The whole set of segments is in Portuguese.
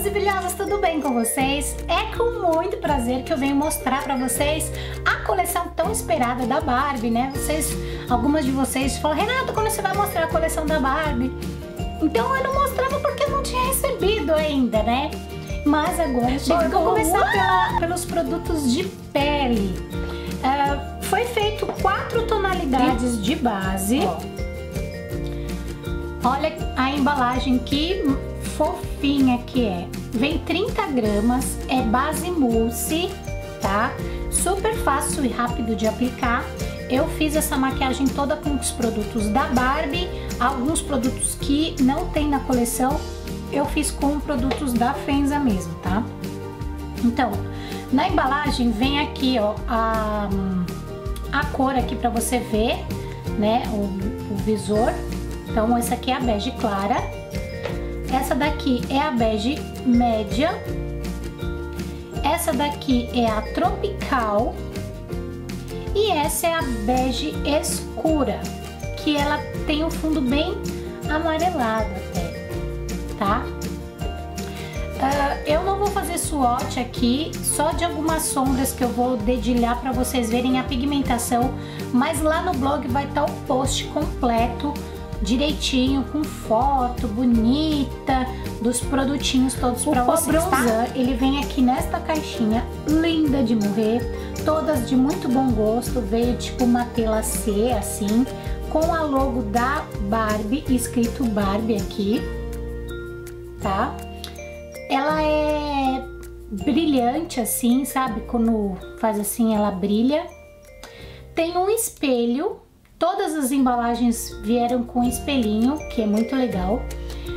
brilhosos e brilhosas, tudo bem com vocês? É com muito prazer que eu venho mostrar pra vocês a coleção tão esperada da Barbie, né? Algumas de vocês falam, Renato, quando você vai mostrar a coleção da Barbie? Então eu não mostrava porque eu não tinha recebido ainda, né? Mas agora chegou. Eu vou começar pelos produtos de pele. Foi feito 4 tonalidades de base. Olha a embalagem que fofinha que é. Vem 30 gramas, é base mousse, tá? Super fácil e rápido de aplicar. Eu fiz essa maquiagem toda com os produtos da Barbie. Alguns produtos que não tem na coleção, eu fiz com produtos da Fenzza mesmo, tá? Então, na embalagem vem aqui, ó, a cor aqui pra você ver, né, o visor. Então, essa aqui é a bege clara. Essa daqui é a bege média. Essa daqui é a tropical. E essa é a bege escura, que ela tem um fundo bem amarelado até, tá? Eu não vou fazer swatch aqui, só de algumas sombras que eu vou dedilhar para vocês verem a pigmentação, mas lá no blog vai estar o post completo, direitinho, com foto bonita dos produtinhos todos para vocês, tá? O bronzer, ele vem aqui nesta caixinha, linda de morrer, todas de muito bom gosto, veio tipo uma tela C, assim, com a logo da Barbie, escrito Barbie aqui, tá? Ela é brilhante assim, sabe? Quando faz assim, ela brilha. Tem um espelho, todas as embalagens vieram com espelhinho, que é muito legal.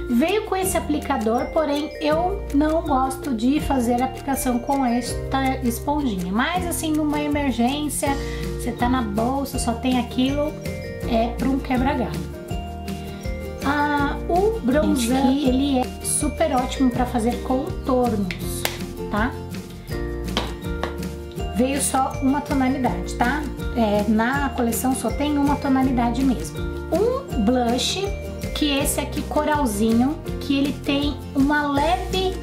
Veio com esse aplicador, porém eu não gosto de fazer aplicação com esta esponjinha. Mas assim, numa emergência, você tá na bolsa, só tem aquilo, é para um quebra-galho. O bronzer, ele é super ótimo para fazer contornos, tá? Veio só uma tonalidade, tá? Na coleção só tem uma tonalidade mesmo. Um blush, que esse aqui coralzinho, que ele tem uma leve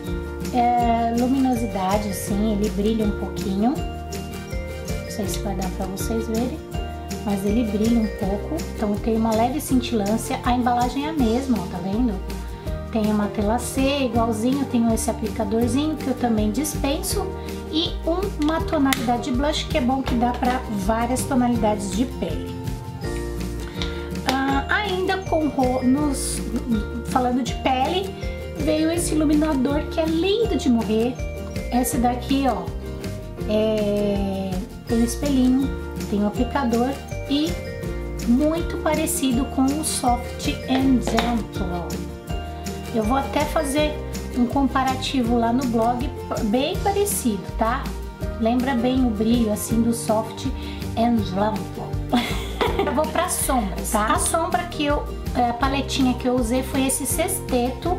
luminosidade, assim, ele brilha um pouquinho. Não sei se vai dar para vocês verem, mas ele brilha um pouco, então tem uma leve cintilância. A embalagem é a mesma, ó, tá vendo? Tem uma tela C, igualzinho, tenho esse aplicadorzinho que eu também dispenso. E uma tonalidade de blush, que é bom que dá para várias tonalidades de pele. Ainda falando de pele, veio esse iluminador que é lindo de morrer. Esse daqui, ó, tem um espelhinho, tem um aplicador e muito parecido com o Soft and Gentle. Eu vou até fazer um comparativo lá no blog, bem parecido, tá? Lembra bem o brilho, assim, do Soft and Gentle. Eu vou pra sombra, tá? A sombra que eu... A paletinha que eu usei foi esse sexteto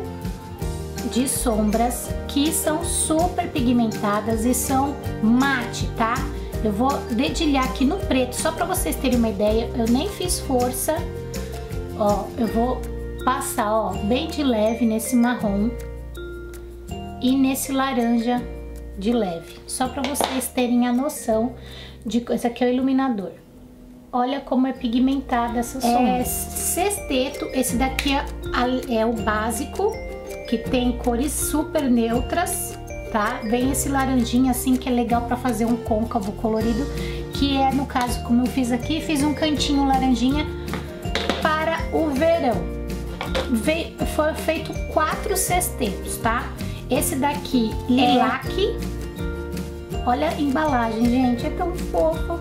de sombras, que são super pigmentadas e são mate, tá? Eu vou dedilhar aqui no preto, só pra vocês terem uma ideia. Eu nem fiz força. Ó, eu vou passar, ó, bem de leve nesse marrom e nesse laranja de leve, só para vocês terem a noção de coisa. Aqui é o iluminador, olha como é pigmentada essa sombra. É sexteto, esse daqui é o básico, que tem cores super neutras, tá? Vem esse laranjinho assim, que é legal para fazer um côncavo colorido, que é, no caso, como eu fiz aqui, fiz um cantinho laranjinha para o verão. Foi feito 4 sextetos, tá? Esse daqui é laque. Olha a embalagem, gente, é tão fofo.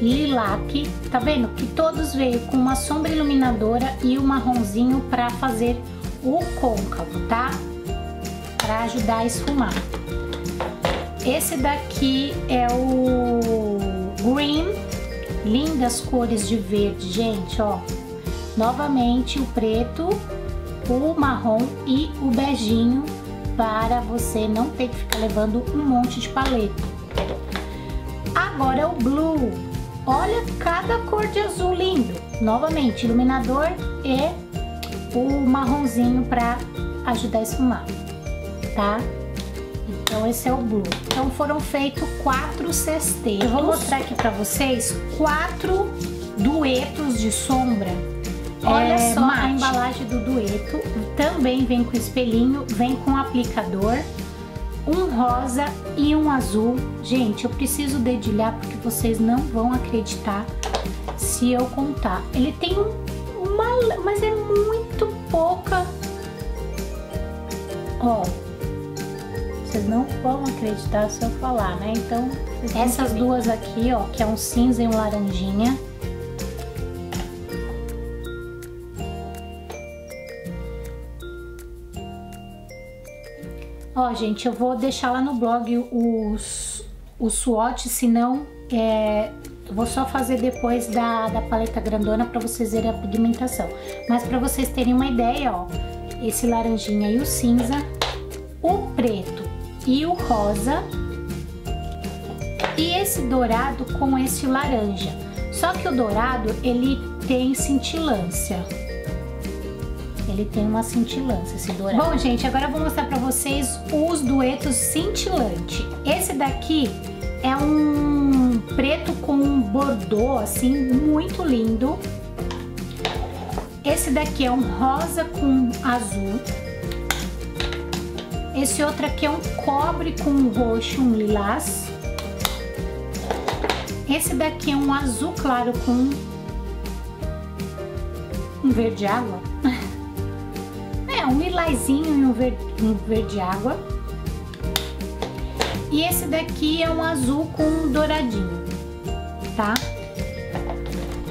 Lilac, tá vendo? Que todos veio com uma sombra iluminadora e um marronzinho pra fazer o côncavo, tá? Pra ajudar a esfumar. Esse daqui é o green. Lindas cores de verde, gente, ó. Novamente o preto, o marrom e o beijinho, para você não ter que ficar levando um monte de paleta. Agora o blue, olha cada cor de azul lindo. Novamente iluminador e o marronzinho para ajudar a esfumar. tá? Então esse é o blue. Então foram feitos 4 cesteiros. Eu vou mostrar aqui pra vocês 4 duetos de sombra. Olha só mate. A embalagem do dueto. Também vem com espelhinho, vem com aplicador. Um rosa e um azul. Gente, eu preciso dedilhar porque vocês não vão acreditar se eu contar. Ele tem uma... mas é muito pouca. Ó. Vocês não vão acreditar se eu falar, né? Então, essas duas aqui, ó, que é um cinza e um laranjinha. Ó, gente, eu vou deixar lá no blog o swatch, senão eu vou só fazer depois da paleta grandona pra vocês verem a pigmentação. Mas pra vocês terem uma ideia, ó, esse laranjinha e o cinza, o preto e o rosa e esse dourado com esse laranja. Só que o dourado ele tem cintilância, ele tem uma cintilância, esse dourado. Bom, gente, agora eu vou mostrar pra vocês os duetos cintilante. Esse daqui é um preto com um bordô assim muito lindo. Esse daqui é um rosa com azul. Esse outro aqui é um cobre com um roxo, um lilás. Esse daqui é um azul claro com um verde água. É, um lilazinho e um verde água. E esse daqui é um azul com um douradinho, tá?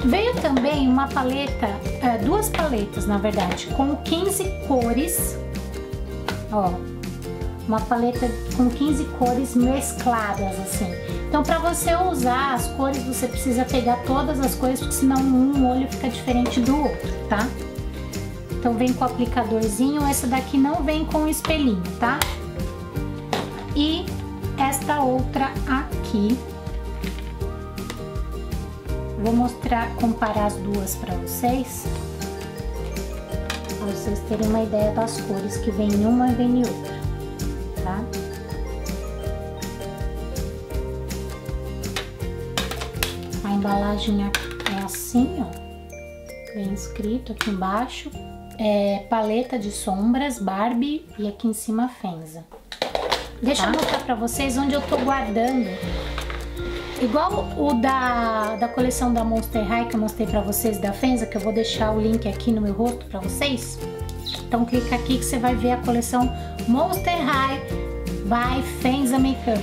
Veio também uma paleta, duas paletas na verdade, com 15 cores, ó. Uma paleta com 15 cores mescladas, assim. Então, pra você usar as cores, você precisa pegar todas as cores, porque senão um olho fica diferente do outro, tá? Então, vem com o aplicadorzinho. Essa daqui não vem com o espelhinho, tá? E esta outra aqui. Vou mostrar, comparar as duas pra vocês terem uma ideia das cores que vem em uma e vem em outra. Tá? A embalagem é assim, ó, bem escrito aqui embaixo, paleta de sombras Barbie e aqui em cima Fenzza. Deixa eu mostrar pra vocês onde eu tô guardando. Igual o da coleção da Monster High que eu mostrei pra vocês da Fenzza, que eu vou deixar o link aqui no meu rosto pra vocês. Então clica aqui que você vai ver a coleção Monster High by Fenzza Makeup.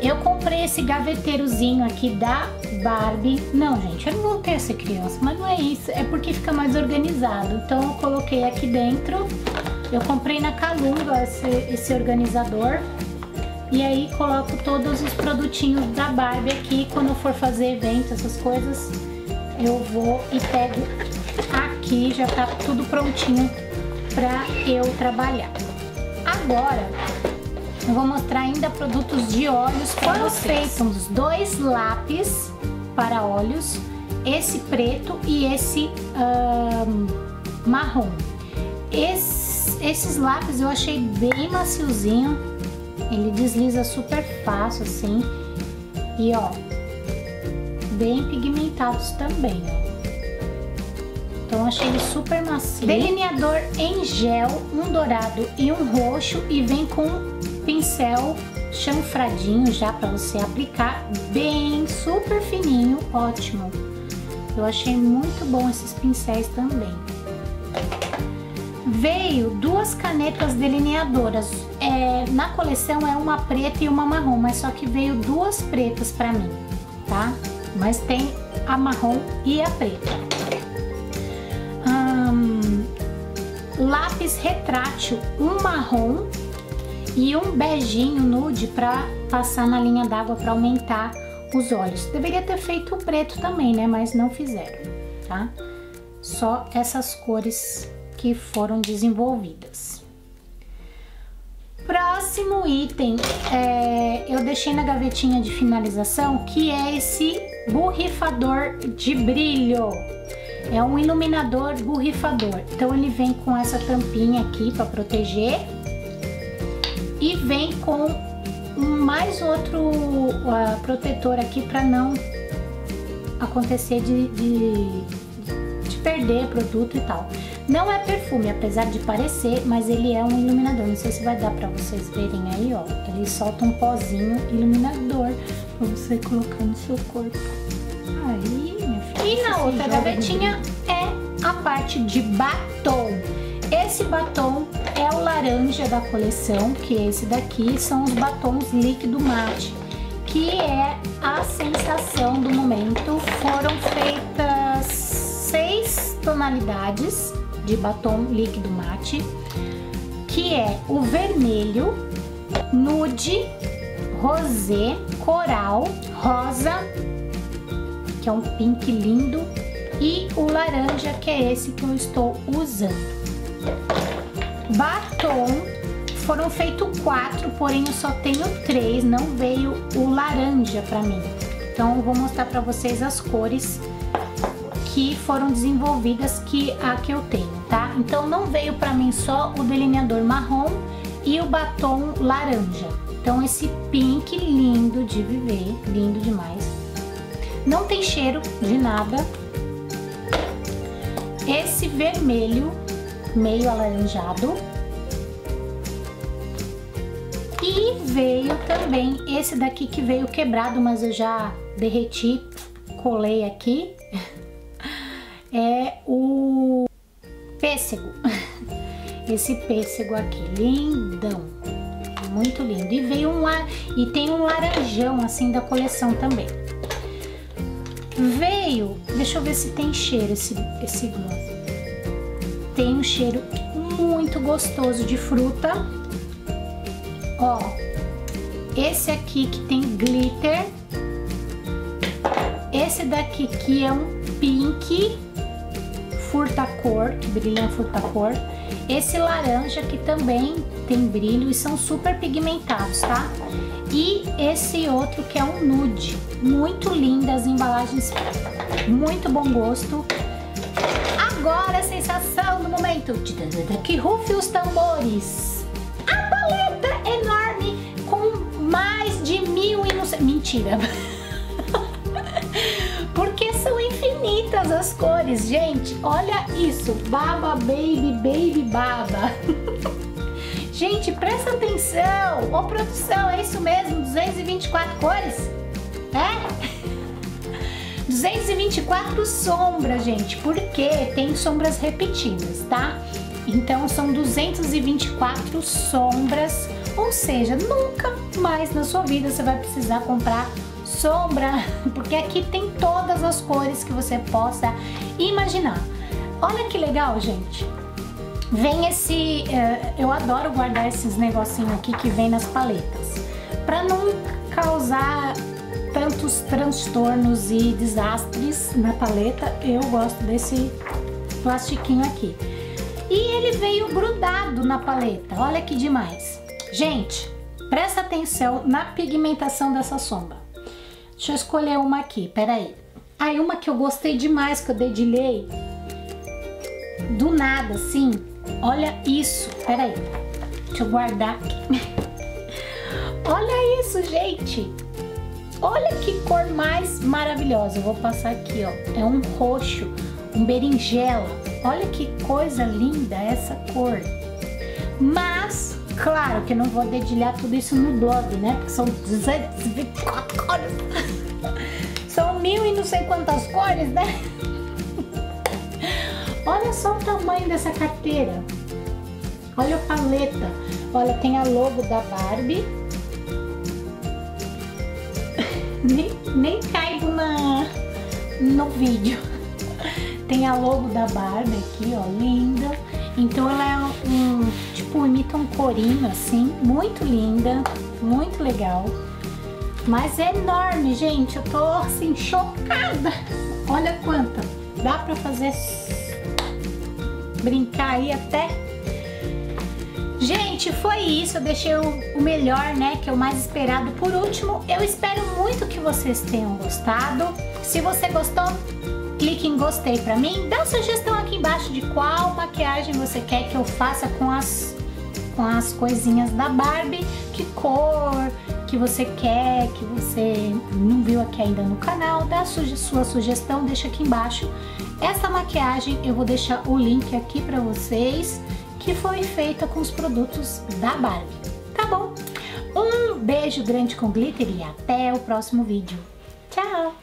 Eu comprei esse gaveteirozinho aqui da Barbie. Não, gente, eu não voltei a ser criança, mas não é isso. É porque fica mais organizado. Então eu coloquei aqui dentro. Eu comprei na Kalunga esse organizador. E aí coloco todos os produtinhos da Barbie aqui. Quando eu for fazer evento, essas coisas, eu vou e pego aqui. Já tá tudo prontinho pra eu trabalhar. Agora eu vou mostrar ainda produtos de olhos para vocês. Foram feitos 2 lápis para olhos, esse preto e esse marrom. Esses lápis eu achei bem maciozinho, ele desliza super fácil assim e ó, bem pigmentados também, ó. Então achei ele super macio. Delineador em gel, um dourado e um roxo, e vem com pincel chanfradinho já para você aplicar, bem super fininho, ótimo. Eu achei muito bom esses pincéis também. Veio 2 canetas delineadoras. Na coleção é uma preta e uma marrom, mas só que veio 2 pretas para mim, tá? Mas tem a marrom e a preta. Lápis retrátil, um marrom e um beijinho nude para passar na linha d'água para aumentar os olhos. Deveria ter feito o preto também, né? Mas não fizeram, tá? Só essas cores que foram desenvolvidas. Próximo item, eu deixei na gavetinha de finalização, que é esse borrifador de brilho. É um iluminador borrifador. Então ele vem com essa tampinha aqui para proteger. E vem com mais outro protetor aqui para não acontecer de perder produto e tal. Não é perfume, apesar de parecer, mas ele é um iluminador. Não sei se vai dar para vocês verem aí, ó. Ele solta um pozinho iluminador para você colocar no seu corpo. Aí, minha filha. E na outra gavetinha é a parte de batom. Esse batom é o laranja da coleção, que é esse daqui. São os batons líquido mate, que é a sensação do momento. Foram feitas 6 tonalidades de batom líquido mate, que é o vermelho, nude, rosé, coral, rosa, que é um pink lindo, e o laranja, que é esse que eu estou usando. Batom, foram feitos 4, porém eu só tenho 3, não veio o laranja pra mim. Então eu vou mostrar pra vocês as cores que foram desenvolvidas, que a que eu tenho, tá? Então não veio pra mim só o delineador marrom e o batom laranja. Então esse pink lindo de viver, lindo demais. Não tem cheiro de nada. Esse vermelho meio alaranjado. E veio também esse daqui, que veio quebrado, mas eu já derreti, colei aqui. É o pêssego. Esse pêssego aqui, lindão, muito lindo. E veio e tem um laranjão assim da coleção também. Veio, deixa eu ver se tem cheiro esse gloss. Tem um cheiro muito gostoso de fruta. Ó, esse aqui que tem glitter. Esse daqui que é um pink furtacor, que brilha furtacor. Esse laranja que também tem brilho e são super pigmentados, tá? E esse outro que é um nude. Muito linda as embalagens, muito bom gosto. Agora a sensação do momento, que rufe os tambores, a paleta enorme com mais de 1000 e não sei, mentira, porque são infinitas as cores, gente, olha isso, baba, baby, baby, baba, gente, presta atenção, ô produção, é isso mesmo, 224 cores, é? 224 sombras, gente, porque tem sombras repetidas, tá? Então são 224 sombras, ou seja, nunca mais na sua vida você vai precisar comprar sombra, porque aqui tem todas as cores que você possa imaginar. Olha que legal, gente. Vem esse... eu adoro guardar esses negocinhos aqui que vem nas paletas, pra não causar tantos transtornos e desastres na paleta. Eu gosto desse plastiquinho aqui. E ele veio grudado na paleta, olha que demais. Gente, presta atenção na pigmentação dessa sombra. Deixa eu escolher uma aqui, peraí. Aí uma que eu gostei demais, que eu dedilhei do nada, assim. Olha isso, peraí. Deixa eu guardar aqui. Olha isso, gente. Olha que cor mais maravilhosa, eu vou passar aqui, ó, é um roxo, um berinjela, olha que coisa linda essa cor. Mas, claro que eu não vou dedilhar tudo isso no blog, né, porque são 224 cores, são 1000 e não sei quantas cores, né. Olha só o tamanho dessa carteira, olha a paleta, olha, tem a logo da Barbie. Nem caibo no vídeo. Tem a logo da Barbie aqui, ó, linda. Então ela é tipo, imita um corinho assim, muito linda, muito legal. Mas é enorme, gente, eu tô assim, chocada. Olha quanta, dá pra fazer brincar aí até. Gente, foi isso, eu deixei o melhor, né, que é o mais esperado por último. Eu espero muito que vocês tenham gostado. Se você gostou, clique em gostei pra mim. Dá sugestão aqui embaixo de qual maquiagem você quer que eu faça com as com as coisinhas da Barbie, que cor que você quer, que você não viu aqui ainda no canal. Dá sua sugestão, deixa aqui embaixo. Essa maquiagem eu vou deixar o link aqui para vocês, que foi feita com os produtos da Barbie, tá bom? Um beijo grande com glitter e até o próximo vídeo. Tchau!